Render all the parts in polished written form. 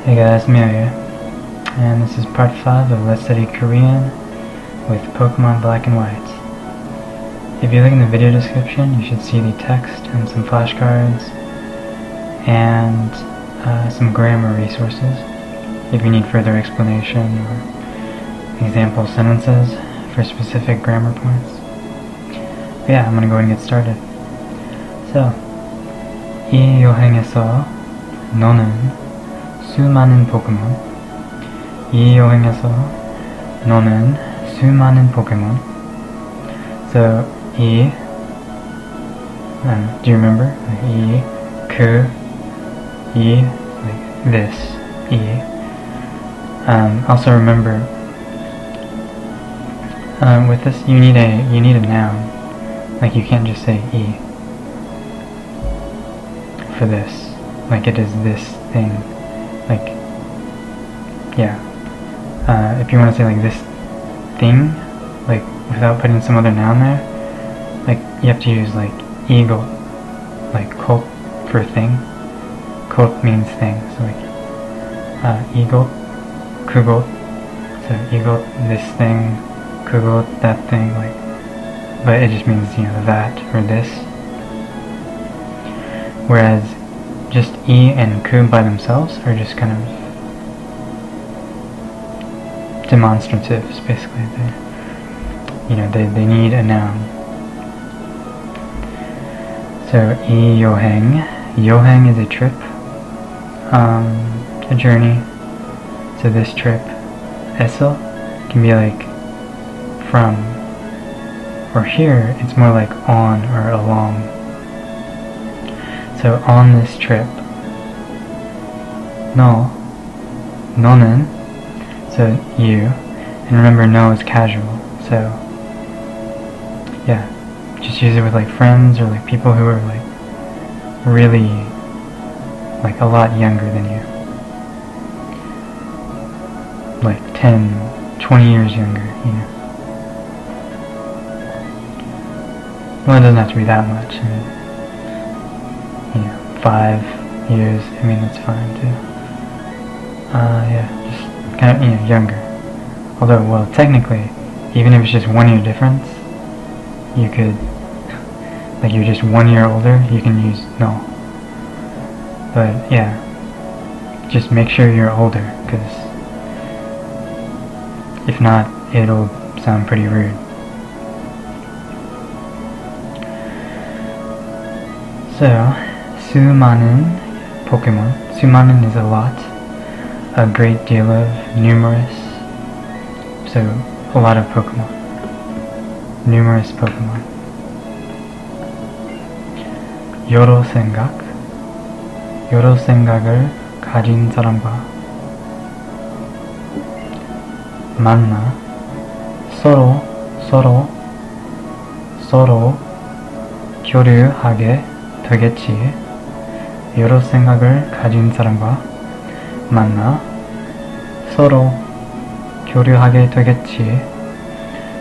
Hey guys, Mio here, and this is part 5 of Let's Study Korean with Pokémon Black and White. If you look in the video description, you should see the text and some flashcards and some grammar resources. If you need further explanation or example sentences for specific grammar points. But yeah, I'm gonna go ahead and get started. So, 이 여행에서 너는 수많은 포켓몬 이 여행에서 너는 수많은 포켓몬 So, 이 do you remember? 이, 그, 이, like this, 이 also remember with this you need a noun. Like you can't just say 이 for this. Like it is this thing. Like, yeah, if you want to say like this thing, like without putting some other noun there, like you have to use like eagle, like cult for thing. Cult means thing, so like eagle, kugo, so eagle this thing, kugo that thing, like, but it just means, you know, that or this. Whereas just E and Ku by themselves are just kind of demonstratives, basically. They need a noun. So, E Yoheng. Yoheng is a trip, a journey. So this trip, eso, can be like from, or here, it's more like on or along. So on this trip, no, 너는, so you, and remember no is casual, so yeah, just use it with like friends or like people who are like really like a lot younger than you, like 10, 20 years younger, you know. Well, it doesn't have to be that much. And, 5 years, I mean, it's fine too. Yeah, just kind of, you know, younger. Although, well, technically, even if it's just 1 year difference, you could, like, you're just 1 year older, you can use no. But, yeah, just make sure you're older, because if not, it'll sound pretty rude. So, 수많은 Pokemon. 수많은 is a lot, a great deal of, numerous. So a lot of Pokemon. Numerous Pokemon. 여러 생각. 여러 생각을 가진 사람과 만나 서로 교류하게 되겠지. 여러 생각을 가진 사람과 만나 서로 교류하게 되겠지.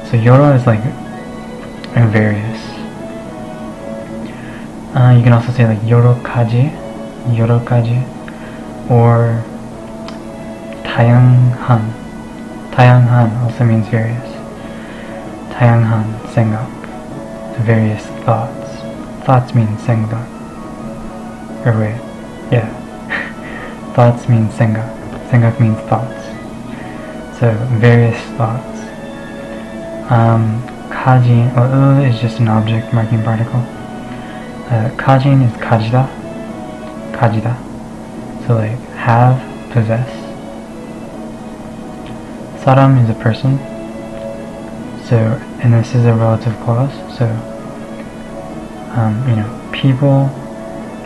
So 여러 is like various. You can also say like 여러 가지, or 다양한. 다양한 also means various. 다양한 생각, various thoughts. Thoughts means 생각. Or wait, yeah. Thoughts means 생각. 생각 means thoughts. So, various thoughts. 가진, well, is just an object marking particle. 가진 is 가지다. 가지다. So, like, have, possess. 사람 is a person. So, and this is a relative clause. So, you know, people.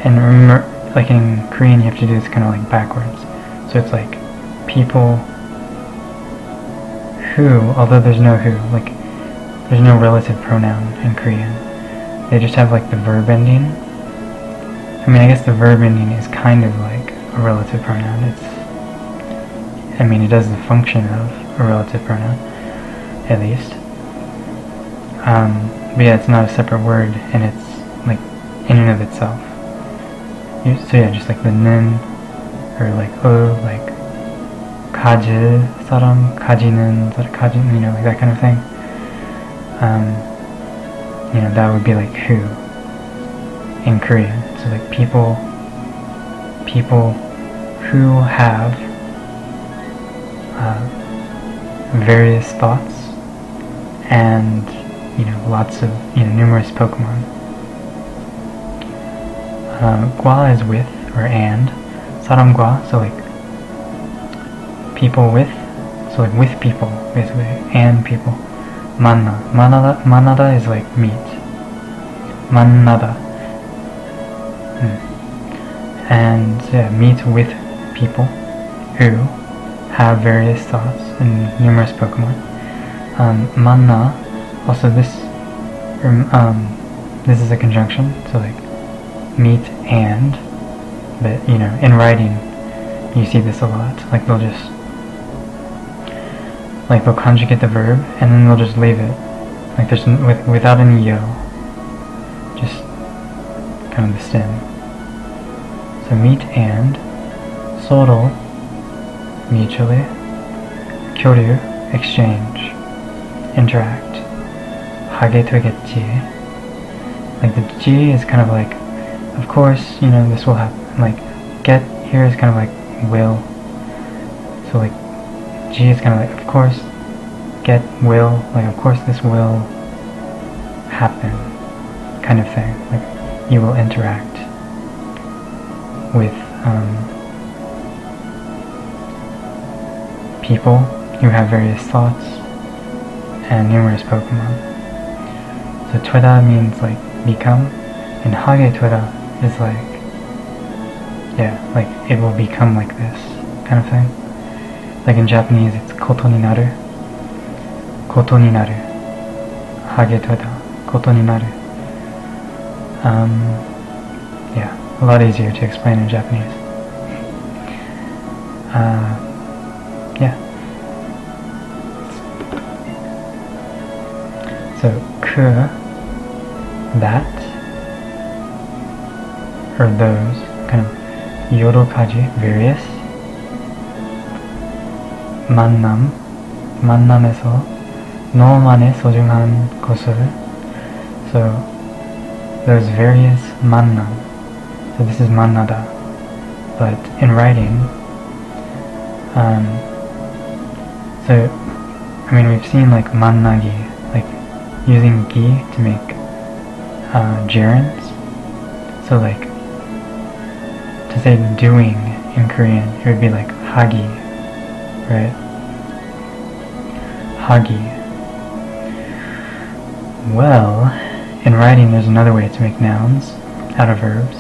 And remember, like in Korean, you have to do this kind of like backwards. So it's like people who, although there's no who, like there's no relative pronoun in Korean. They just have like the verb ending. I mean, I guess the verb ending is kind of like a relative pronoun. It's, I mean, it does the function of a relative pronoun, at least. But yeah, it's not a separate word, and it's like in and of itself. So yeah, just like the 는 or like oh, like 가지 사람, 가지는 사람, 가지는, you know, like that kind of thing. You know, that would be like who in Korean. So like people who have various thoughts and, you know, lots of, you know, numerous Pokemon. Gua is with or and. 사람과, so like people with, so like with people basically, and people. 만나다 is like meet. 만나다. And yeah, meet with people who have various thoughts and numerous Pokemon. 만나, also this is a conjunction, so like meet and, but you know, in writing you see this a lot, like they'll just like they'll conjugate the verb and then they'll just leave it. Like there's without any yo. Just kind of the stem. So meet and, 서로 mutually, 교류 exchange, interact, 하게 되겠지. Like the G is kind of like, of course, you know, this will happen. Like get here is kind of like will. So like G is kind of like, of course, get will, like of course this will happen, kind of thing. Like you will interact with people who have various thoughts and numerous Pokemon. So 되다 means like become, and 하게 되다 is like, yeah, like it will become like this kind of thing. Like in Japanese, it's koto ni naru, hage toda, koto ni naru. Yeah, a lot easier to explain in Japanese. Yeah. So ku, that, or those, kind of yorokaji, various. 만남에서 너만의 소중한 것을. So there's various 만남. So this is 만나다, but in writing, so I mean we've seen like 만나기, like using 기 to make gerunds. So like to say doing in Korean, it would be like 하기, right? Hagi. Well, in writing there's another way to make nouns out of verbs,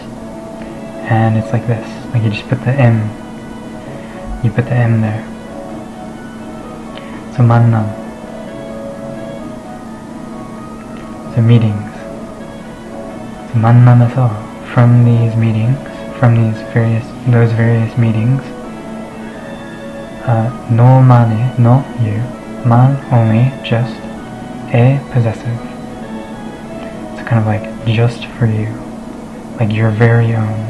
and it's like this. Like you just put the M. You put the M there. So 만남. So meetings. So 만남에서, from these meetings, from these various, those various meetings. 너만의, no you. Man, only, just, a possessive. It's kind of like just for you, like your very own.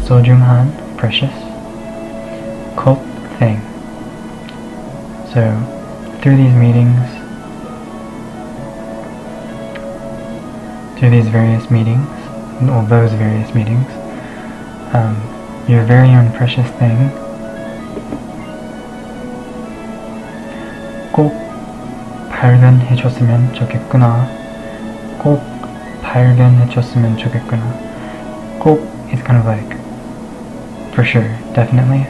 소중한, precious. Cult, thing. So through these various meetings, or those various meetings, your very own precious thing. 꼭 발견해줬으면 좋겠구나. 꼭 발견해줬으면 좋겠구나. 꼭 is kind of like for sure, definitely.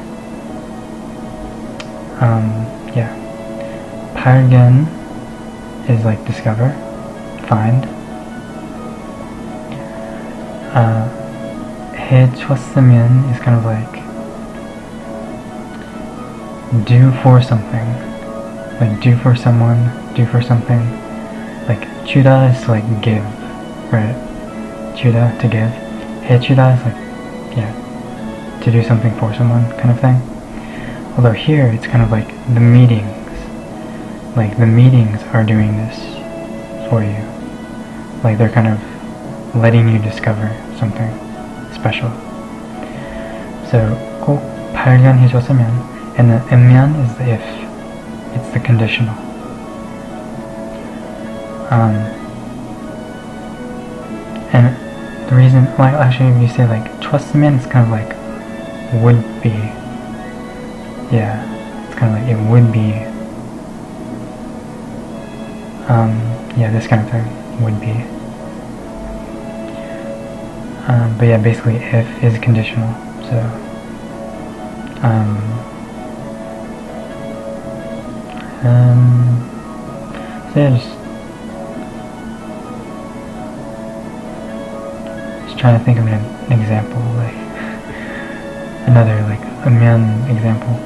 Yeah. 발견 is like discover, find. 해줬으면 is kind of like do for something. Like do for someone, do for something. Like 주다 is like give, right? 주다, to give. 해주다 is like, yeah, to do something for someone kind of thing. Although here it's kind of like the meetings. Like the meetings are doing this for you. Like they're kind of letting you discover something special. So 꼭 발견 해줬으면 and the if is the if. It's the conditional. And the reason, like actually if you say like trus으면 it's kind of like would be. Yeah, it's kind of like it would be. Yeah, this kind of thing would be. But yeah, basically if is conditional, so so yeah, just trying to think of an example, like another like amyan example.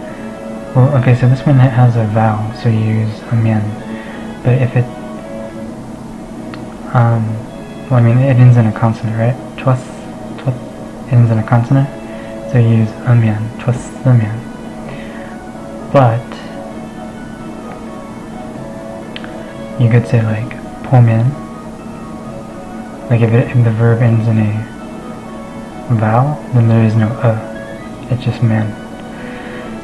Well, okay, so this one has a vowel, so you use amyan. But if it well, I mean, it ends in a consonant, right? Twas, twas ends in a consonant, so you use amyan, twas amyan. But you could say like pomen, like if the verb ends in a vowel, then there is no it's just men.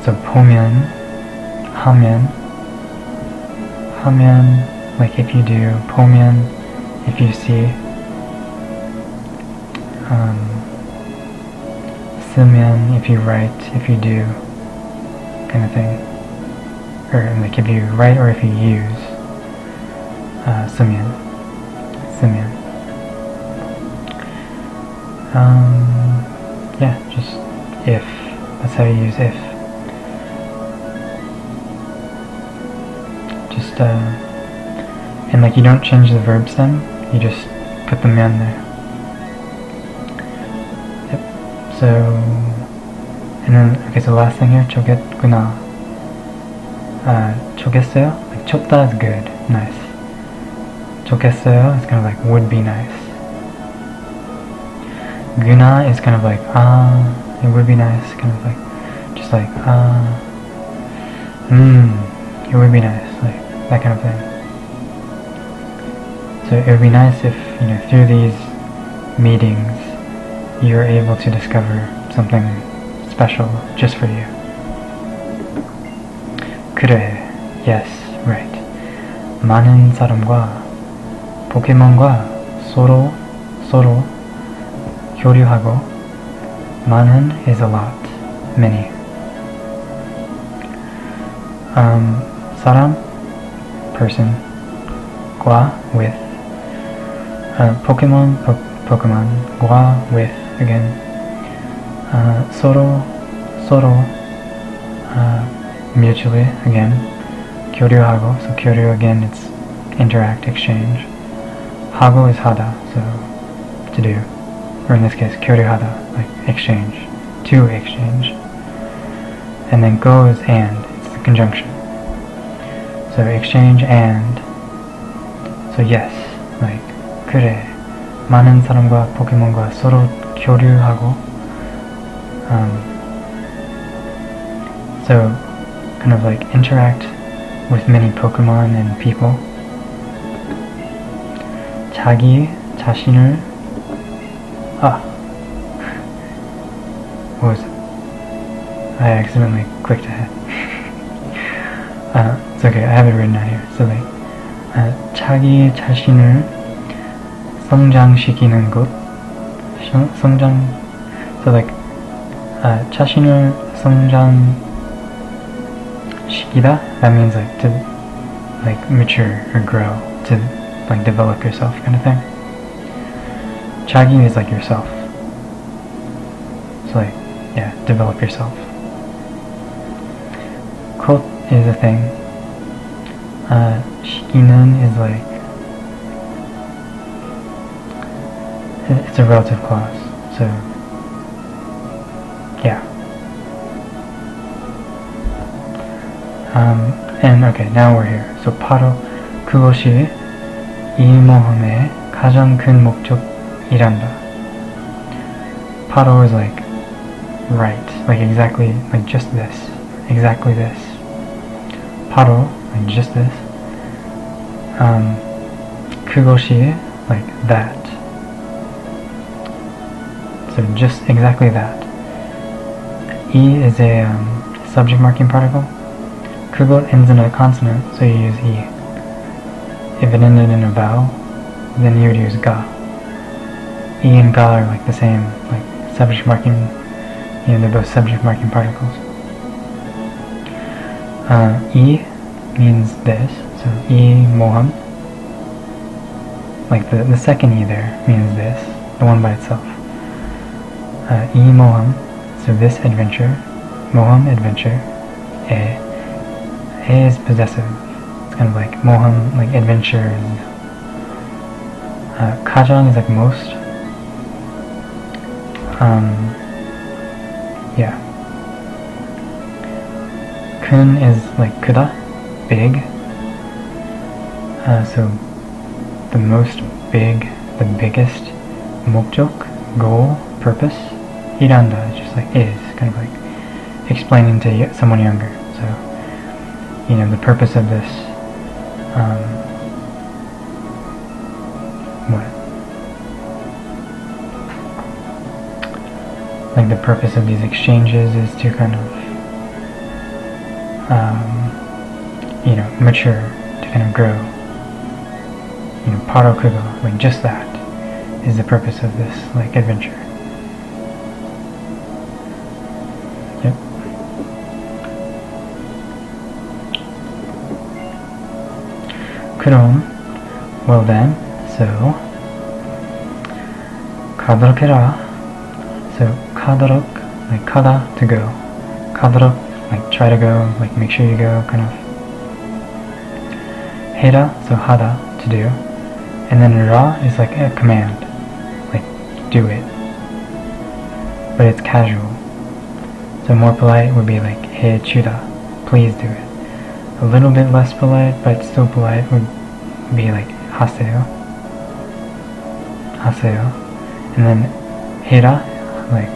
So pomen, hamen, hamen, like if you do, pomen, if you see. Simyan, if you write, if you do, kind of thing, or like if you write or if you use, simyan, simyan. Yeah, just if, that's how you use if. Just, and like you don't change the verb stem, you just put the man there. So, and then, okay, so last thing here, 좋겠구나. 좋겠어요? Like, 좋다 is good, nice. 좋겠어요 is kind of like, would be nice. 구나 is kind of like, it would be nice, kind of like, just like, it would be nice, like, that kind of thing. So it would be nice if, you know, through these meetings, you're able to discover something special just for you. 그래, yes, right. 많은 사람과 포켓몬과 서로 교류하고, 많은 is a lot, many. 사람, person, 과, with. 포켓몬, Pokemon, 과, with. Again, 서로, mutually, again, 교류하고, so 교류, again, it's interact, exchange. 하고 is 하다, so to do, or in this case, 교류하다, like exchange, to exchange. And then go is and, it's the conjunction. So exchange and, so yes, like, 그래, 많은 사람과 포켓몬과 서로 교류하고, so kind of like interact with many Pokemon and people. 자기 자신을 what was it? I accidentally clicked ahead. It's okay, I have it written out here. So like, 자기 자신을 성장시키는 곳. 성장, so like, 자신을 성장시키다, that means like to like mature or grow, to like develop yourself kind of thing. 자기 is like yourself, so like, yeah, develop yourself. 곧 is a thing. 시키는 is like, it's a relative clause, so yeah. And okay, now we're here. So 바로 그것이 이 모험의 가장 큰 목적이란다. 바로 is like right, like exactly, like just this, exactly this. 바로, like just this. 그것이 like that. So just exactly that. E is a subject marking particle. Kugot ends in a consonant, so you use E. If it ended in a vowel, then you would use ga. E and ga are like the same, like subject marking, you know, they're both subject marking particles. E means this, so E Mohan. Like the second E there means this, the one by itself. E Moham, so this adventure, Moham adventure, A. A is possessive, it's kind of like Moham, like adventure. Kajan is like most. Yeah. Kun is like kuda, big. So the most big, the biggest, mokjok, goal, purpose. Iranda is just like is, kind of like explaining to someone younger. So, you know, the purpose of this, what? Like the purpose of these exchanges is to kind of, you know, mature, to kind of grow. You know, Paro Kugo, like just that is the purpose of this, like, adventure. Yep. Kuron, well then, so, Kadarokera, so Kadarok, like Kada, to go. Kadarok, like try to go, like make sure you go, kind of. Heda, so Hada, to do. And then ra is like a command, like do it, but it's casual. So more polite would be like hey chuda, please do it. A little bit less polite, but still polite, would be like haseyo, haseyo. And then hera, like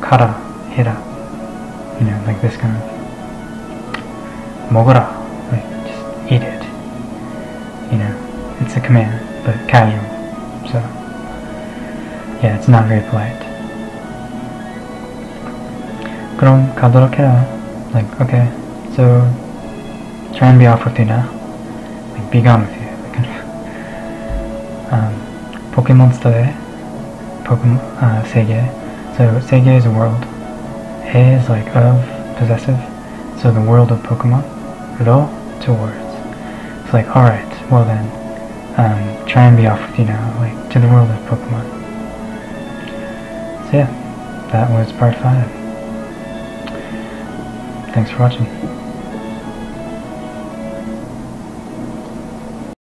kara, hera, you know, like this kind of. Mogura, like just eat it, you know. It's a command, but casual, so yeah, it's not very polite. 그럼 가도록 해라, like okay, so try and be off with you now, like be gone with you. 포켓몬스터의 포켓몬 세계, so 세계 is a world. 해 is like of, possessive, so the world of Pokemon. 로 towards, it's like alright, well then. Try and be off with you now, like, to the world of Pokemon. So yeah, that was part 5. Thanks for watching.